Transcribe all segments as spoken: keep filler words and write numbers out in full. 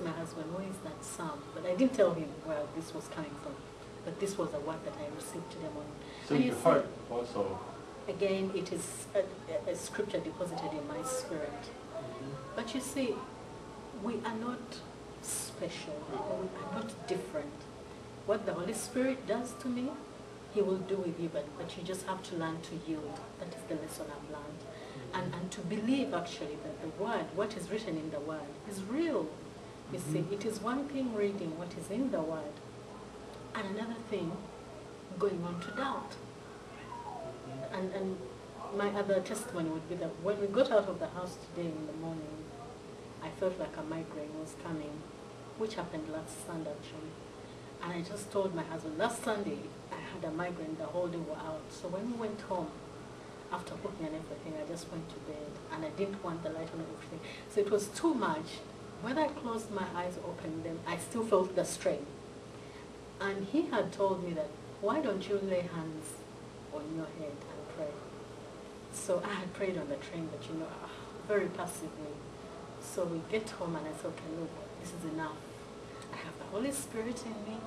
asked my husband, where is that psalm? But I didn't tell him where this was coming from. But this was a word that I received today morning. So and you heard said, also? Again, it is a, a scripture deposited in my spirit. Mm-hmm. But you see, we are not special, or we are not different. What the Holy Spirit does to me, He will do with you, but, but you just have to learn to yield. That is the lesson I've learned. And, and to believe, actually, that the Word, what is written in the Word, is real. You mm-hmm. see, it is one thing reading what is in the Word, and another thing going on to doubt. And, and my other testimony would be that when we got out of the house today in the morning, I felt like a migraine was coming, which happened last Sunday, actually. And I just told my husband, last Sunday, I had a migraine, the whole day we were out. So when we went home, after cooking and everything, I just went to bed, and I didn't want the light on everything. So it was too much. Whether I closed my eyes or opened them, I still felt the strain. And he had told me that, why don't you lay hands on your head and pray? So I had prayed on the train, but you know, very passively. So we get home and I said, okay, look, this is enough. I have the Holy Spirit in me.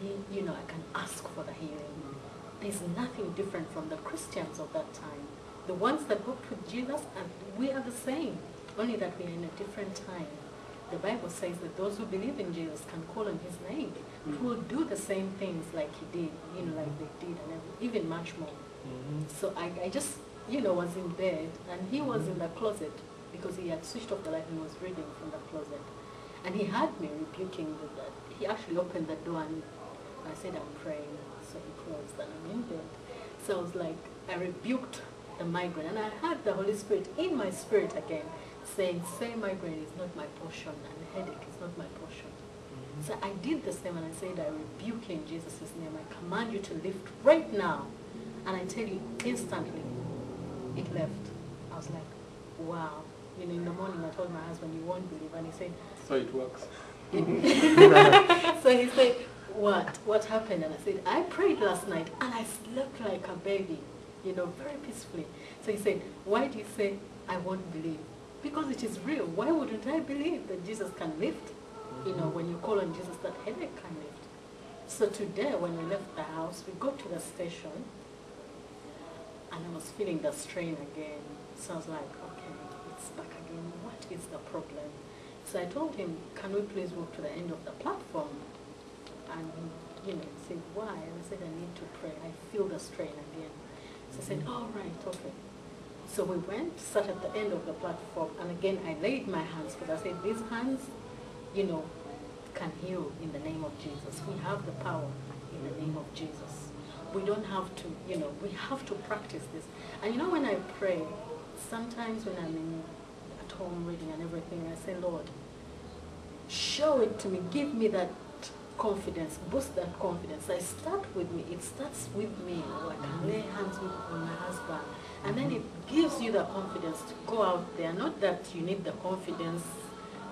He, you know, I can ask for the healing. There's nothing different from the Christians of that time. The ones that walked with Jesus, and we are the same, only that we are in a different time. The Bible says that those who believe in Jesus can call on His name, mm-hmm. who will do the same things like He did, you know, like they did, and even much more. Mm-hmm. So I, I just, you know, was in bed, and he was in the closet, because he had switched off the light and was reading from the closet. And he had me rebuking with that. He actually opened the door, and I said, I'm praying. So he closed, and I'm in bed. So I was like, I rebuked the migraine, and I had the Holy Spirit in my spirit again, saying, say migraine is not my portion, and headache is not my portion. Mm-hmm. So I did the same, and I said, I rebuke you in Jesus' name. I command you to lift right now. And I tell you, instantly, it left. I was like, wow. You know, in the morning, I told my husband, you won't believe, and he said, so it works. So he said, What? What happened? And I said, I prayed last night and I slept like a baby, you know, very peacefully. So he said, why do you say I won't believe? Because it is real. Why wouldn't I believe that Jesus can lift? You know, when you call on Jesus, that headache can lift. So today when we left the house, we got to the station and I was feeling the strain again. So I was like, okay, it's back again. What is the problem? So I told him, can we please walk to the end of the platform? And he, you know, said, why? And I said, I need to pray. I feel the strain again. So I said, all right, okay. So we went, sat at the end of the platform, and again I laid my hands, because I said, these hands, you know, can heal in the name of Jesus. We have the power in the name of Jesus. We don't have to, you know, we have to practice this. And you know, when I pray, sometimes when I'm in, at home reading and everything, I say, Lord, show it to me, give me that confidence, boost that confidence. I start with me, it starts with me, or I can lay hands with, on my husband, and then it gives you the confidence to go out there. Not that you need the confidence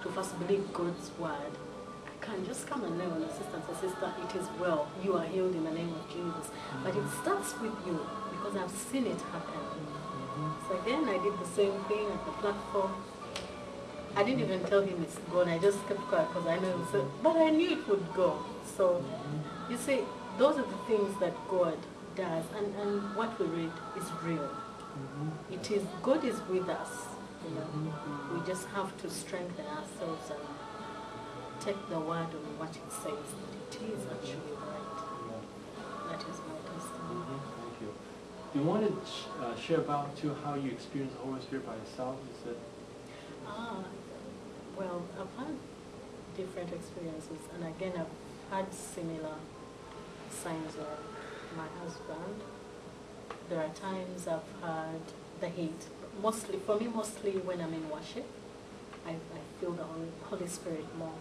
to first believe God's word. I can just come and lay on a sister and say, sister, it is well, you are healed in the name of Jesus. But it starts with you, because I've seen it happen. So again, I did the same thing at the platform. I didn't even tell him it's gone. I just kept quiet because I know, so, but I knew it would go. So, you see, those are the things that God does, and, and what we read is real. Mm-hmm. It is, God is with us. You know? Mm-hmm. We just have to strengthen ourselves and take the word on what it says, that it is actually right. Yeah. That is my testimony. Mm-hmm. Thank you. Do you want to uh, share about too how you experience the Holy Spirit by yourself? Is it? Ah, well, I've had different experiences, and again, I've had similar signs like my husband. There are times I've had the heat. Mostly, for me, mostly when I'm in worship, I, I feel the Holy Spirit more.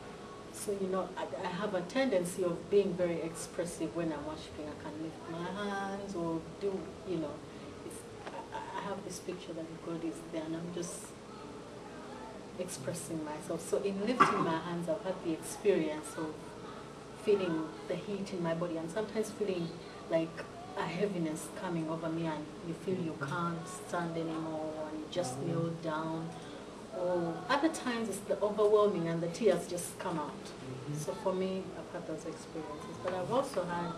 So, you know, I, I have a tendency of being very expressive when I'm worshiping. I can lift my hands or do, you know. It's, I, I have this picture that God is there, and I'm just expressing myself. So in lifting my hands, I've had the experience of feeling the heat in my body, and sometimes feeling like a heaviness coming over me, and you feel you can't stand anymore, and you just kneel down, Or other times it's the overwhelming and the tears just come out. Mm-hmm. So for me, I've had those experiences. But I've also had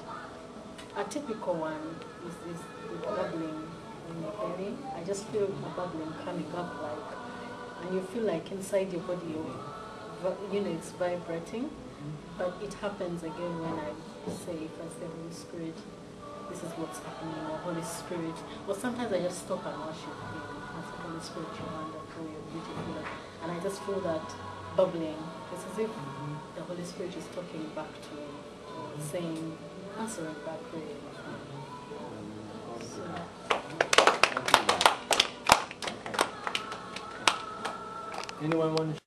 a typical one is, is the bubbling in your belly. I just feel the bubbling coming up, like, and you feel like inside your body, you know, it's vibrating. But it happens again when I say, first the Holy Spirit, this is what's happening, or Holy Spirit. Or sometimes I just stop and worship you. As the Holy Spirit, you're wonderful, you're beautiful. And I just feel that bubbling. It's as if the Holy Spirit is talking back to you, saying, answer it back to you. So. Anyone want to